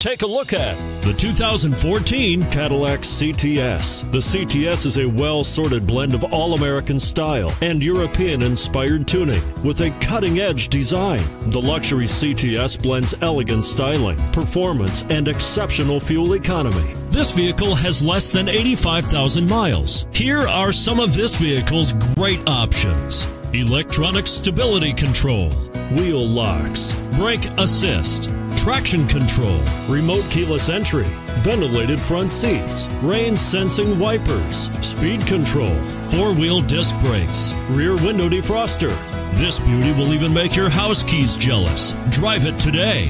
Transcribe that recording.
Take a look at the 2014 Cadillac CTS. The CTS is a well-sorted blend of all-American style and European-inspired tuning with a cutting-edge design. The luxury CTS blends elegant styling, performance, and exceptional fuel economy. This vehicle has less than 85,000 miles. Here are some of this vehicle's great options: electronic stability control, wheel locks, brake assist, traction control, remote keyless entry, ventilated front seats, rain sensing wipers, speed control, four-wheel disc brakes, rear window defroster. This beauty will even make your house keys jealous. Drive it today.